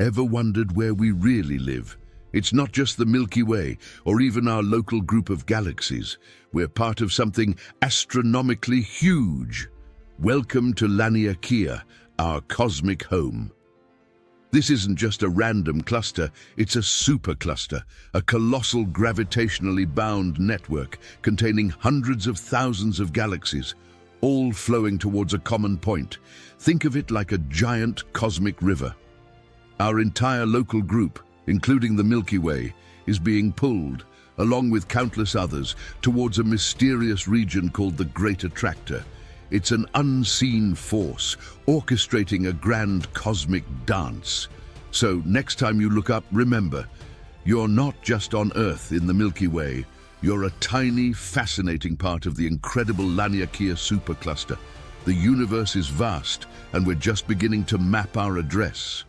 Ever wondered where we really live? It's not just the Milky Way or even our local group of galaxies. We're part of something astronomically huge. Welcome to Laniakea, our cosmic home. This isn't just a random cluster, it's a supercluster, a colossal gravitationally bound network containing hundreds of thousands of galaxies, all flowing towards a common point. Think of it like a giant cosmic river. Our entire local group, including the Milky Way, is being pulled, along with countless others, towards a mysterious region called the Great Attractor. It's an unseen force, orchestrating a grand cosmic dance. So next time you look up, remember, you're not just on Earth in the Milky Way, you're a tiny, fascinating part of the incredible Laniakea supercluster. The universe is vast, and we're just beginning to map our address.